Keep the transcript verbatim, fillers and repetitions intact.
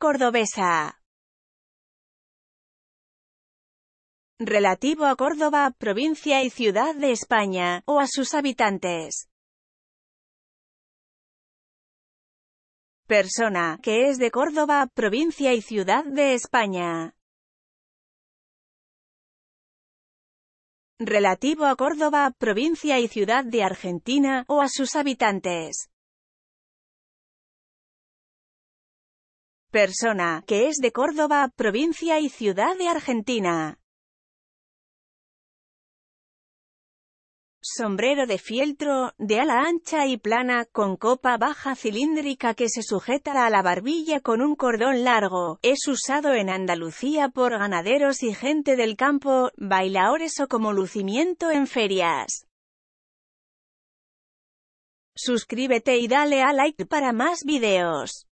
Cordobesa. Relativo a Córdoba, provincia y ciudad de España, o a sus habitantes. Persona, que es de Córdoba, provincia y ciudad de España. Relativo a Córdoba, provincia y ciudad de Argentina, o a sus habitantes. Persona, que es de Córdoba, provincia y ciudad de Argentina. Sombrero de fieltro, de ala ancha y plana, con copa baja cilíndrica que se sujeta a la barbilla con un cordón largo. Es usado en Andalucía por ganaderos y gente del campo, bailadores o como lucimiento en ferias. Suscríbete y dale a like para más videos.